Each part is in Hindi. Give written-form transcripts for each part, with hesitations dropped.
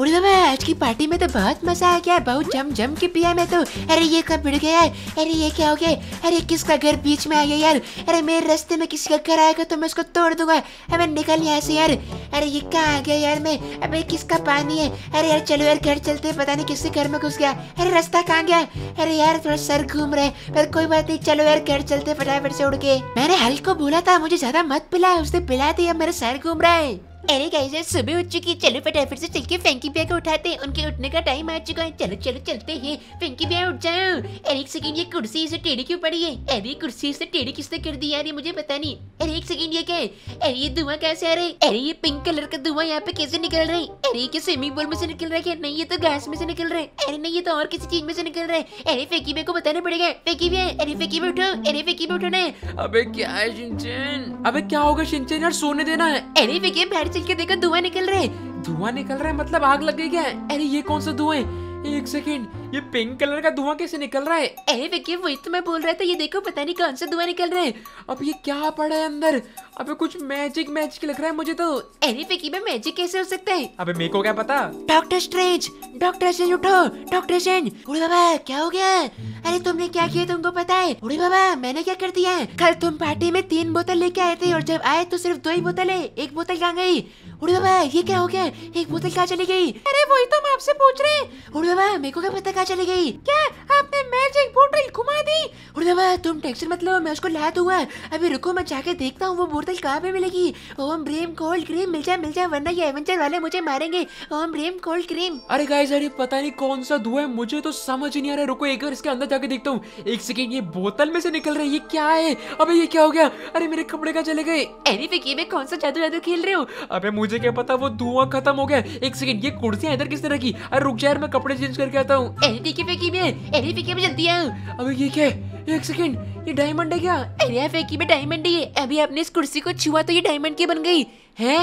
अरे बाबा आज की पार्टी में तो बहुत मजा आ गया, बहुत जम जम के पिया मैं तो। अरे ये कब भिड़ गया यार, अरे ये क्या हो गया, अरे किसका घर बीच में आ गया यार, अरे मेरे रास्ते में किसी का घर आएगा तो मैं उसको तोड़ दूंगा। अबे निकल यहाँ से यार, अरे ये कहाँ आ गया यार मैं, अबे किसका पानी है। अरे यार चलो यार घर चलते हैं, पता नहीं किसके घर में घुस गया, अरे रास्ता कहाँ गया। अरे यार थोड़ा सर घूम रहे है, पर कोई बात नहीं, चलो यार घर चलते फटाफट से उड़ के। मैंने हल को बोला था मुझे ज्यादा मत पिला, उसने पिला दिया, मेरा सर घूम रहा है। अरे गाइस यार सुबह उठ चुकी, चलो फटाफट से चल के फैंकी भैया को उठाते हैं, उनके उठने का टाइम आ चुका है। चलो चलो चलते हैं, फैंकी भैया उठ जाओ। अरे एक सेकंड, ये कुर्सी इसे टेढ़ी क्यों पड़ी है, अरे कुर्सी इसे टेढ़ी किसने कर दी यार, ये मुझे पता नहीं। अरे एक सेकंड, ये क्या है, अरे ये धुआं कैसे आ रहा है, अरे ये पिंक कलर का धुआं यहाँ पे कैसे निकल रहा है, अरे ये स्विमिंग पूल में से निकल रहा है क्या, नहीं ये तो घास में से निकल रहा है, अरे नहीं ये तो और किसी चीज में से निकल रहा है। अरे फैंकी भैया को बताना पड़ेगा, फैंकी भैया अरे फैंकी भैया उठो, अरे फैंकी भैया उठो ना। अबे क्या है शिनचैन, अबे क्या होगा शिनचैन यार, सोने देना है। अरे फैंकी भैया चल के देखो धुआं निकल रहा है, धुआं निकल रहा है मतलब आग लग गई क्या। अरे ये कौन सा धुआं है, एक सेकंड, ये पिंक कलर का धुआं कैसे निकल रहा है। अरे विक्की वही तो मैं बोल रहा था, ये देखो पता नहीं कौन सा धुआं निकल रहा है। अब ये क्या पड़ा है अंदर, अबे कुछ मैजिक मैजिक लग रहा है मुझे तो। अरे विक्की में मैजिक कैसे हो सकता है, अबे मेरे को क्या पता। डॉक्टर स्ट्रेंज उठो, डॉक्टर स्ट्रेंज। अरे बाबा क्या हो गया, अरे तुमने क्या किया तुमको पता है। अरे बाबा मैंने क्या कर दिया, कल तुम पार्टी में 3 बोतल लेके आए थे और जब आए तो सिर्फ 2 ही बोतल है, एक बोतल कहाँ गई। अरे बाबा ये क्या हो गया, एक बोतल कहाँ चली गई। अरे वही तो हम आपसे पूछ रहे हैं, मेरे को क्या पता कहाँ चली गई, क्या आपने मैजिक बोतल घुमा दी। अरे बाबा तुम टेंशन मत लो, मैं उसको ला दूंगा, अभी रुको मैं जाके देखता हूँ वो बोतल कहाँ पे मिलेगी। ओम ब्रेम कोल्ड क्रीम मिल जाए वरना ये एवेंजर वाले मुझे मारेंगे, ओम ब्रेम कोल्ड क्रीम। अरे गाइस अरे पता नहीं कौन सा धुआं है, मुझे तो समझ नहीं आ रहा, रुको एक बार इसके अंदर जाके देखता हूँ। एक सेकेंड, ये बोतल में से निकल रहा है, ये क्या है, अबे ये क्या हो गया, अरे मेरे कपड़े कहाँ चले गए। अरे विक्की में कौन सा जादू जादू खेल रहे हो, अबे मुझे क्या पता, वो धुआं खत्म हो गया। एक सेकेंड, ये कुर्सियाँ इधर किसने रखी, अरे रुक जा मैं कपड़े चेंज करके आता हूँ। अरे जल्दी आओ। अबे ये क्या है, एक सेकंड, ये डायमंड है क्या। अरे फेंकी में डायमंड है, अभी आपने इस कुर्सी को छुआ तो ये डायमंड की बन गई है।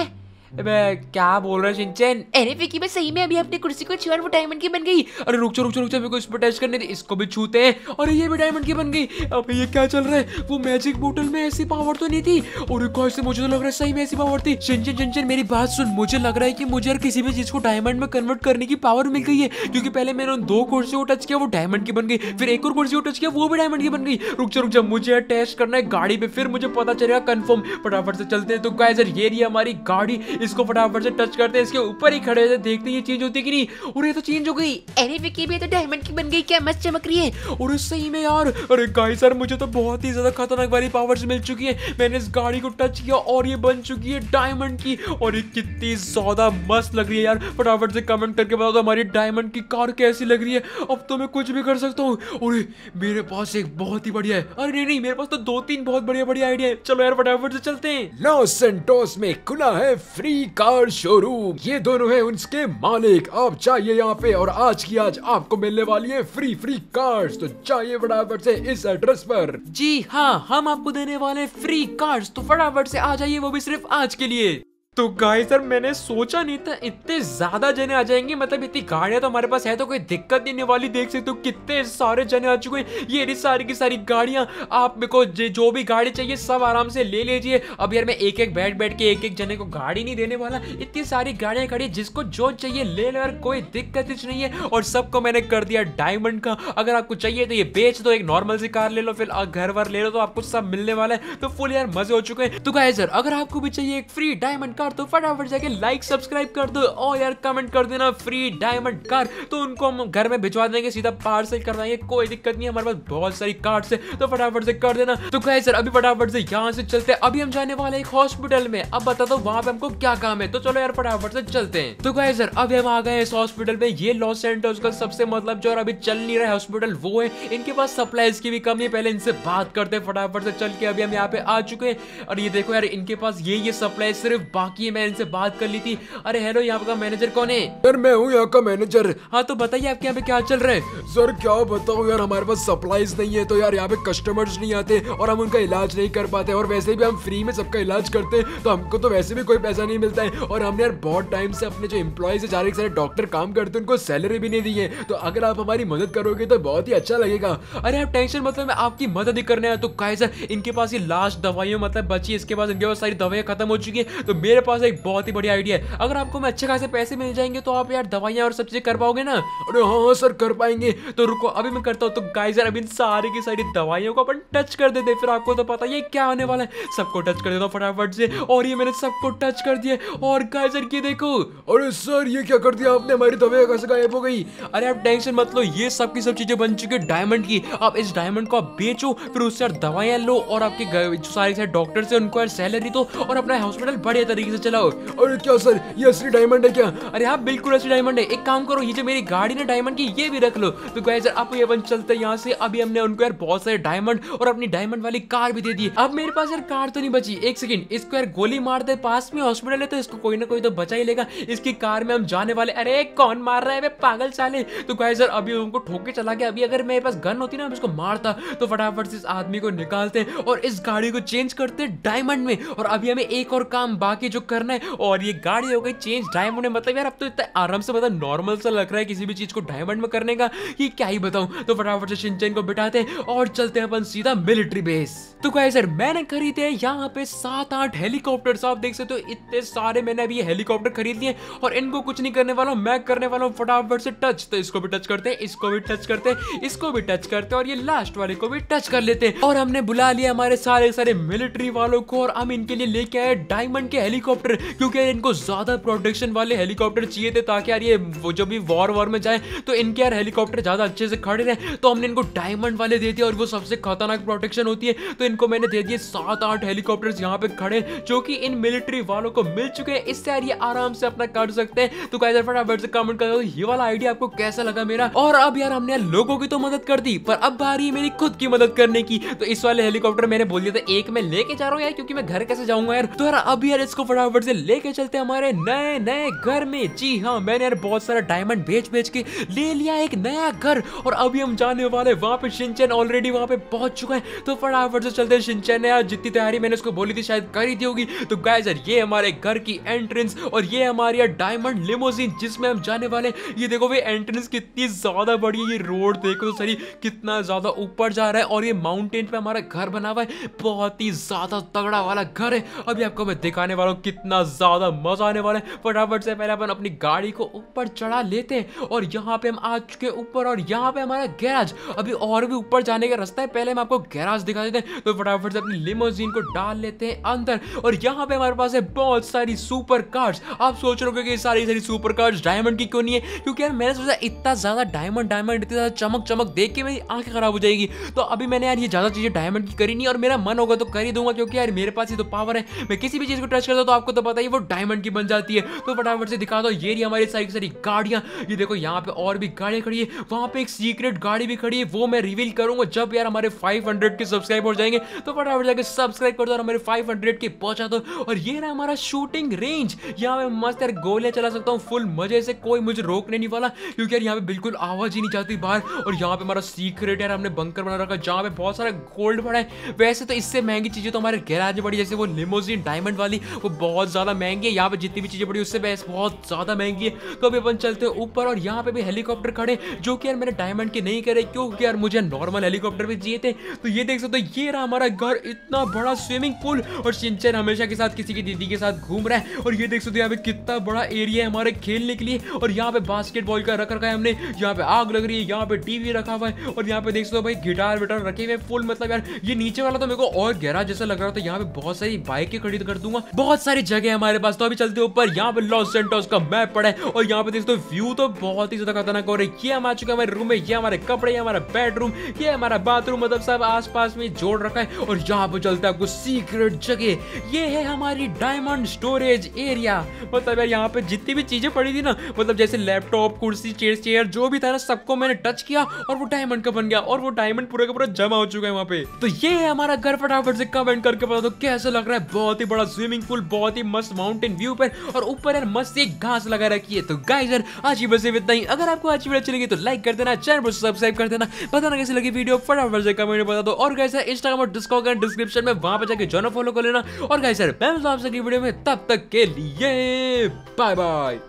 अबे क्या बोल रहा है शिनचैन। अरे विक्की मैं सही में अभी अपनी कुर्सी को छुआ और वो डायमंड की बन गई। अरे रुक जा मेरे को इस पर टच करने दे, इसको भी छूते हैं और ये भी डायमंड की बन गई। अबे ये क्या चल रहा है, वो मैजिक बोतल में ऐसी पावर तो नहीं थी, और कैसे मुझे तो लग रहा है सही में ऐसी पावर थी। शिनचैन मेरी बात सुन, मुझे लग रहा है की मुझे यार किसी भी चीज को डायमंड में कन्वर्ट करने की पावर मिल गई है, क्योंकि पहले मैंने उन 2 कुर्सियों को टच किया वो डायमंड की बन गई, फिर एक और कुर्सी को टच किया वो भी डायमंड की बन गई। रुक जा मुझे टेस्ट करना है गाड़ी पे, फिर मुझे पता चलेगा कंफर्म। फटाफट से चलते हैं। तो गाइस ये रही हमारी गाड़ी, इसको फटाफट से टच करते हैं, इसके ऊपर ही खड़े होते देखते हैं ये चेंज होती है कि नहीं। और ये तो चेंज हो गई। अरे विक्की भी तो डायमंड की बन गई, क्या मस्त चमक रही है। और सही में यार, अरे गाइस यार मुझे तो बहुत ही ज्यादा खतरनाक वाली पावर्स मिल चुकी है। मैंने इस गाड़ी को टच किया और ये बन चुकी है डायमंड की, और ये कितनी ज्यादा मस्त लग रही है यार। फटाफट से कमेंट करके बताओ तो हमारी डायमंड की कार कैसी लग रही है। अब तो मैं कुछ भी कर सकता हूँ। और मेरे पास एक बहुत ही बढ़िया है, अरे नहीं मेरे पास तो 2-3 बहुत बढ़िया आइडिया है। चलो यार फटाफट से चलते हैं। लॉस सैंटोस में खुला है फ्री कार शोरूम, ये दोनों हैं उनके मालिक। आप चाहिए यहाँ पे, और आज की आज आपको मिलने वाली है फ्री कार्स, तो चाहिए फटाफट से इस एड्रेस पर। जी हाँ, हम आपको देने वाले फ्री कार्स, तो फटाफट से आ जाइए, वो भी सिर्फ आज के लिए। तो गाइस यार मैंने सोचा नहीं था इतने ज्यादा जने आ जाएंगे, मतलब इतनी गाड़ियां तो हमारे पास है तो कोई दिक्कत नहीं वाली। देख सकते हो कितने सारे जने आ चुके हैं, ये रही सारी की सारी गाड़ियां। आप मेरे को जो भी गाड़ी चाहिए सब आराम से ले लीजिए। अब यार मैं एक बैठ के एक जने को गाड़ी नहीं देने वाला, इतनी सारी गाड़ियां खड़ी, जिसको जो चाहिए ले लो यार, कोई दिक्कत नहीं है। और सबको मैंने कर दिया डायमंड का। अगर आपको चाहिए तो ये बेच दो, एक नॉर्मल सी कार ले लो, फिर घर वर ले लो, तो आपको सब मिलने वाला है। तो फुल यार मजे हो चुके हैं। तो गाइस यार अगर आपको भी चाहिए एक फ्री डायमंड कार, तो फटाफट जाके लाइक सब्सक्राइब कर दो और यार कमेंट कर देना फ्री डायमंड कार, तो उनको हम घर में भिजवा देंगे, सीधा पार्सल कर देंगे, कोई दिक्कत नहीं। हमारे पास बहुत सारी कार्ड्स है, तो फटाफट से कर देना। तो गाइस सर अभी फटाफट से यहाँ से चलते हैं। अभी हम जाने वाले एक हॉस्पिटल में, अब बता दो वहां पे हमको क्या काम है, तो चलो यार फटाफट से चलते हैं। तो गाइस सर अभी हम आ गए इस हॉस्पिटल में। ये लॉस सैंटोस का सबसे मतलब जो अभी चल नहीं रहा हॉस्पिटल वो है, इनके पास सप्लाईज की भी कमी है। पहले इनसे बात करते हैं फटाफट से चल के। अभी हम यहाँ पे आ चुके हैं और ये देखो यार इनके पास ये सप्लाई सिर्फ बाकी, मैंने इनसे बात कर ली थी। अरे हेलो, यहाँ का मैनेजर कौन है? सर मैं हूँ यहाँ का मैनेजर। हाँ तो बताइए आपके यहाँ पे क्या चल रहा है। सर क्या बताऊँ यार, हमारे पास सप्लाईज नहीं है तो यार यहाँ पे कस्टमर्स नहीं आते और हम उनका इलाज नहीं कर पाते, और वैसे भी हम फ्री में सबका इलाज करते हैं तो हमको तो वैसे भी कोई पैसा नहीं मिलता है। और हमने यार बहुत टाइम से अपने जो एम्प्लॉयज है, सारे सारे डॉक्टर काम करते हैं, उनको सैलरी भी नहीं दी है। तो अगर आप हमारी मदद करोगे तो बहुत ही अच्छा लगेगा। अरे आप टेंशन मतलब मैं आपकी मदद ही करने आया। तो गाइस इनके पास ये लास्ट दवाइयों मतलब बची, इसके पास इनके पास सारी दवाइयाँ खत्म हो चुकी है। तो मेरे पास एक बहुत ही बढ़िया आइडिया है। अगर आपको मैं अच्छे खासे पैसे मिल जाएंगे तो आप यार दवाइयाँ और सब चीजें कर पाओगे ना? अरे हाँ सर कर पाएंगे, तो रुको अभी मैं करता हूँ। तो गाइस यार अभी सारी की सारी दवाइयों को अपन टच कर देते, फिर आपको तो पता ये क्या आने वाला है। सबको टच कर देता हूँ फटाफट से, और ये मैंने सबको टच कर दिया। और गाइस यार ये देखो, अरे सर ये क्या कर दिया आपने, हमारी दवाइयाँ कैसे गायब हो गई? अरे आप टेंशन मत लो, ये सब की सब चीजें बन चुकी है डायमंड की। आप इस डायमंड को आप बेचो, फिर उससे यार दवाइयाँ लो, और आपके जो सारे डॉक्टर्स हैं उनको यार सैलरी दो, और अपना हॉस्पिटल बढ़िया तरीके से चलाओ। अरे क्या सर ये असली डायमंड है क्या? अरे हाँ बिल्कुल असली डायमंड है। एक काम करो, ये जो मेरी गाड़ी ना डायमंड की, ये भी रख लो। तो गाइस यार आप ये बन चलते यहाँ से। अभी हमने उनको यार बहुत सारे डायमंड और अपनी डायमंड वाली कार भी दे दी। अब मेरे पास यार कार तो नहीं बची, एक सेकंड इसको यार गोली मार दे, पास में हॉस्पिटल है तो इसको कोई ना कोई तो बचा ही लेगा। इसकी कार में हम जाने वाले, अरे कौन मार रहा है बे पागल साले? तो गाइस यार अभी उनको ठोक के चला गया। अभी अगर मेरे पास गन होती ना हम इसको मारता। तो फटाफट से इस आदमी को निकालते हैं और इस गाड़ी को चेंज करते हैं डायमंड में। और अभी हमें एक और काम बाकी जो करना है, और ये गाड़ी हो गई चेंज डायमंड में। मतलब यार अब तो इतना आराम से, मतलब नॉर्मल सा लग रहा है किसी भी चीज को डायमंड में करने का, ये क्या ही बताऊं। तो फटाफट से शिनचैन को बिठाते हैं और चलते हैं अपन सीधा मिलिट्री बेस। तो गाइस यार मैंने खरीदे हैं यहाँ पे 7-8 हेलीकॉप्टर, आप देख सकते हो इतने सारे मैंने अभी हेलीकॉप्टर खरीद लिए। और इनको कुछ नहीं करने वाला हूँ, मैं करने वाला हूँ फटाफट से टच। तो इसको भी टच करते हैं, इसको भी टच करते हैं, इसको भी टच करते हैं, और ये लास्ट वाले को भी टच कर लेते हैं। और हमने बुला लिया हमारे सारे सारे मिलिट्री वालों को, और हम इनके लिए लेके आए डायमंड के हेलीकॉप्टर, क्योंकि इनको ज्यादा प्रोटेक्शन वाले हेलीकॉप्टर चाहिए थे, ताकि यार ये जब भी वॉर में जाए तो इनके यार हेलीकॉप्टर ज्यादा अच्छे से खड़े रहे। तो हमने इनको डायमंड वाले दे दिए, और वो सबसे खतरनाक प्रोटेक्शन होती है। तो इनको मैंने दे दिए 7-8 हेलीकॉप्टर्स यहाँ पे खड़े, जो कि इन मिलिट्री वालों को मिल चुके हैं। इससे यार ये आराम से अपना कर सकते हैं। तो गाइस फटाफट से कमेंट कर दो ये वाला आइडिया आपको कैसा लगा मेरा। और अब यार हमने लोगों की तो मदद कर दी, पर अब बारी है मेरी खुद की मदद करने की। तो इस वाले हेलीकॉप्टर मैंने बोल दिया था एक मैं लेके जा रहा हूँ यार, क्योंकि मैं घर कैसे जाऊंगा यार। तो यार अभी यार इसको फटाफट से लेके चलते हमारे नए नए घर में। जी हाँ, मैंने यार बहुत सारा डायमंड बेच के ले लिया एक नया घर, और अभी हम जाने वाले वहां पे। शिनचैन ऑलरेडी वहां पे पहुंच चुका है, तो फटाफट से चलते हैं। शिनचैन ने यार जितनी तैयारी मैंने उसको बोली थी शायद कर ही दी होगी। तो गाइस यार ये हमारे घर की एंट्रेंस, और ये हमारी यार डायमंड लिमोजिन जिसमें हम जाने वाले। ये देखो भाई एंट्रेंस कितनी ज्यादा बड़ी है, ये रोड देखो तो सही कितना ज्यादा ऊपर जा रहा है, और ये माउंटेन पे हमारा घर बना हुआ है, बहुत ही ज्यादा तगड़ा वाला घर है। अभी आपको मैं दिखाने वाला हूँ, कितना ज्यादा मजा आने वाला है। फटाफट से पहले अपन अपनी गाड़ी को ऊपर चढ़ा लेते हैं, और यहाँ पे हम आ चुके ऊपर, और यहाँ पे हमारा गैराज। अभी और भी ऊपर जाने का रास्ता है, पहले हम आपको गैराज दिखा देते हैं। तो फटाफट से अपनी लिमोजीन को डाल लेते हैं अंदर, और यहाँ पे हमारे पास है बहुत सारी सुपर कार्स। आप सोच रहे हो कि सारी सारी सुपर कार्स डायमंड की क्यों नहीं है, क्योंकि यार मैंने सोचा इतना ज्यादा डायमंड इतनी ज्यादा चमक देख के मेरी आंखें खराब हो जाएगी। तो अभी मैंने यार ये ज्यादा चीजें डायमंड की करी नहीं, और मेरा मन होगा तो कर ही दूंगा, क्योंकि यार मेरे पास ये तो पावर है, मैं किसी भी चीज को टच करता हूँ तो आपको तो पता ही वो डायमंड की बन जाती है। तो फटाफट से दिखा दो, ये रही हमारी सारी सारी गाड़ियां। ये देखो यहाँ पे और भी गाड़ी खड़ी है, वहां पे एक सीक्रेट गाड़ी भी खड़ी है, वो मैं रिवील करूंगा जब यार हमारे 500 के सब्सक्राइब हो जाएंगे। तो फटाफट जाके सब्सक्राइब कर दो और हमारे 500 के पहुंचा दो। और ये रहा हमारा शूटिंग रेंज, यहाँ मैं मस्त यार गोलियां चला सकता हूँ फुल मजे से, कोई मुझे रोकने नहीं वाला, क्योंकि यार यहाँ पे बिल्कुल आवाज ही नहीं जाती बाहर। और यहाँ पे हमारा सीक्रेट यार हमने बंकर बना रखा, जहाँ पे बहुत सारा गोल्ड पड़ा है। वैसे तो इससे महंगी चीजें तो हमारे गैराज में पड़ी, जैसे वो लिमोजिन डायमंड वाली, वो बहुत ज्यादा महंगी है। यहाँ पे जितनी भी चीजें पड़ी उससे बहुत ज्यादा महंगी है। तो अभी अपन चलते हैं ऊपर, और यहाँ पे भी हेलीकॉप्टर खड़े, जो कि यार मैंने डायमंड के नहीं करे, क्योंकि यार मुझे नॉर्मल हेलीकॉप्टर भी चाहिए थे। तो ये देख सकते हो ये रहा हमारा घर, इतना बड़ा स्विमिंग पूल, और शिनचैन हमेशा के साथ किसी की दीदी के साथ घूम रहा है। और ये देख सकते हो यहाँ पे कितना बड़ा एरिया है हमारे खेलने के लिए, और यहाँ पे बास्केटबॉल का रख रखा है हमने, यहाँ पे आग लग रही है, यहाँ पे टीवी रखा हुआ है, और यहाँ पे देख सकते हो भाई गिटार विटार रखे हुए फुल। मतलब यार ये नीचे वाला तो मेरे को और गहरा जैसा लग रहा था, यहाँ पे बहुत सारी बाइकें खड़ी कर दूंगा, बहुत सारी जगह है हमारे पास। तो अभी चलते ऊपर, यहाँ पे लॉस सैंटोस का मैप पड़ा है, और यहाँ पे देख सकते हो व्यू तो बहुत ही ज्यादा खतरनाक हो रही है। ये हम आ चुके हमारे रूम में, ये हमारे कपड़े, ये हमारा बेडरूम, ये हमारा बाथरूम, मतलब सब आसपास में जोड़ रखा है। और यहाँ पे चलता है आपको सीक्रेट जगह, ये है हमारी डायमंड स्टोरेज एरिया। मतलब यार यहाँ पे जितनी भी चीजें पड़ी थी ना, मतलब जैसे लैपटॉप, कुर्सी, चेयर जो भी था ना, सबको मैंने टच किया और वो डायमंड का बन गया, और वो डायमंड पूरा का पूरा जमा हो चुका है वहाँ पे। तो ये है हमारा घर, फटाफट से कमेंट करके बता दो कैसा लग रहा है। बहुत ही बड़ा स्विमिंग पूल, बहुत ही मस्त माउंटेन व्यू पर, और ऊपर यार मस्त एक घास लगा रखी है। तो गाइस यार आज ही बस इतना ही। अगर आपको आज की वीडियो अच्छी लगी तो लाइक कर देना, चैनल को सब्सक्राइब कर देना, बताना कैसी लगी वीडियो फटाफट से कमेंट में बता दो। और गाइस यार इंस्टाग्राम और डिस्कॉर्ड डिस्क्रिप्शन में वहां पर जाके जॉइन फॉलो कर लेना। और गाइस यार मैं मिलता हूं आपसे अगली वीडियो में, तब तक के लिए बाय बाय।